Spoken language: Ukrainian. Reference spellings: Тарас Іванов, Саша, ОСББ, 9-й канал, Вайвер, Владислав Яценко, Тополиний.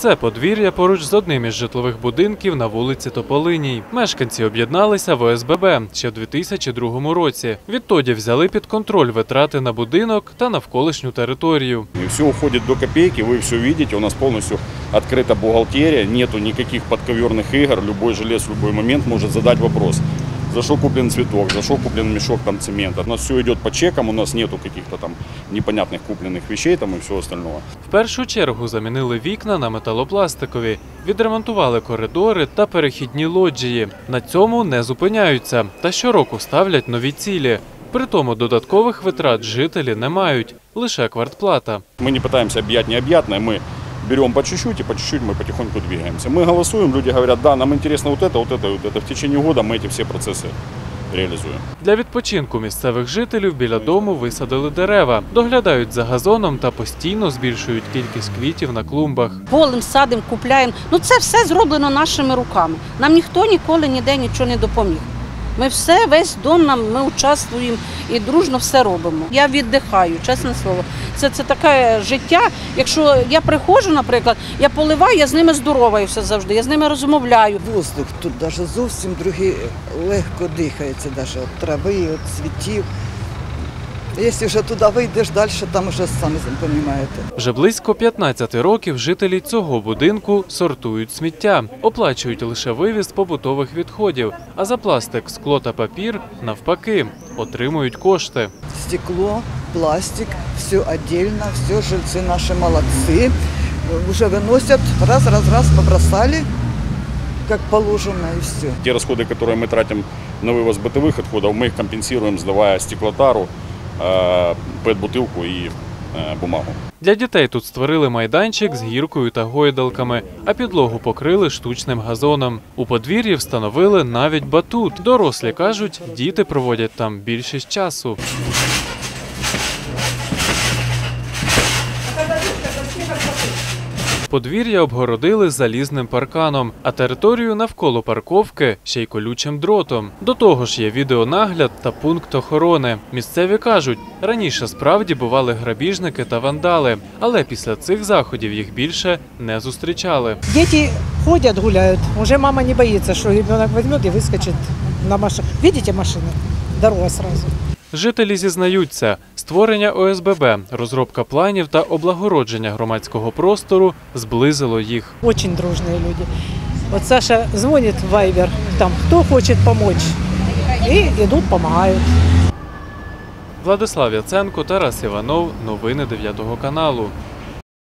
Це подвір'я поруч з одним із житлових будинків на вулиці Тополиній. Мешканці об'єдналися в ОСББ ще в 2002 році. Відтоді взяли під контроль витрати на будинок та навколишню територію. Все уходить до копійки, ви все бачите, у нас повністю відкрита бухгалтерія, немає ніяких підковірних ігор, будь-який жилець в будь-який момент може задати питання. За что куплен цветок, за что куплен мешок там цемента. У нас все идет по чекам, у нас нету каких-то там непонятных купленных вещей там и всего остального. В першу чергу замінили вікна на металопластикові, відремонтували коридори та перехідні лоджії. На цьому не зупиняються та щороку ставлять нові цілі. При тому додаткових витрат жителі не мають, лише квартплата. Ми не намагаємося об'яти необ'ятне, ми берем по чуть-чуть мы потихоньку двигаемся. Мы голосуем, люди говорят, да, нам интересно вот это. В течение года мы эти все процессы реализуем. Для відпочинку місцевих жителів біля дому висадили дерева, доглядають за газоном та постійно збільшують кількість квітів на клумбах. Полем, садом, купляємо. Ну це все зроблено нашими руками. Нам ніхто ніколи ніде нічого не допоміг. Ми все, весь дом, ми участвуємо і дружно все робимо. Я віддихаю, чесне слово. Це таке життя, якщо я приходжу, наприклад, я поливаю, я з ними здороваюся завжди, я з ними розмовляю. Воздух тут навіть зовсім другий, легко дихається, навіть від трави, від цвітів. Якщо вже туди вийдеш, далі там вже самі розумієте. Вже близько 15 років жителі цього будинку сортують сміття. Оплачують лише вивіз побутових відходів, а за пластик, скло та папір, навпаки, отримують кошти. Стекло, пластик, все віддільно, все жильці наші молодці. Вже виносять, раз побросали, як положено, і все. Ті розходи, які ми тратимо на вивіз битових відходів, ми їх компенсуємо, здаваючи стеклотару, пет-бутилку і бумагу. Для дітей тут створили майданчик з гіркою та гойдалками, а підлогу покрили штучним газоном. У подвір'ї встановили навіть батут. Дорослі кажуть, діти проводять там більшість часу. Подвір'я обгородили залізним парканом, а територію навколо парковки ще й колючим дротом. До того ж є відеонагляд та пункт охорони. Місцеві кажуть, раніше справді бували грабіжники та вандали, але після цих заходів їх більше не зустрічали. Діти ходять, гуляють. Уже мама не боїться, що дитина візьме і вискочить на машину. Бачите машину? Дорога одразу. Жителі зізнаються, створення ОСББ, розробка планів та облагородження громадського простору зблизило їх. Дуже дружні люди. От Саша дзвонить в Вайвер, там хто хоче допомогти, і йдуть, допомагають. Владислав Яценко, Тарас Іванов, новини 9 каналу.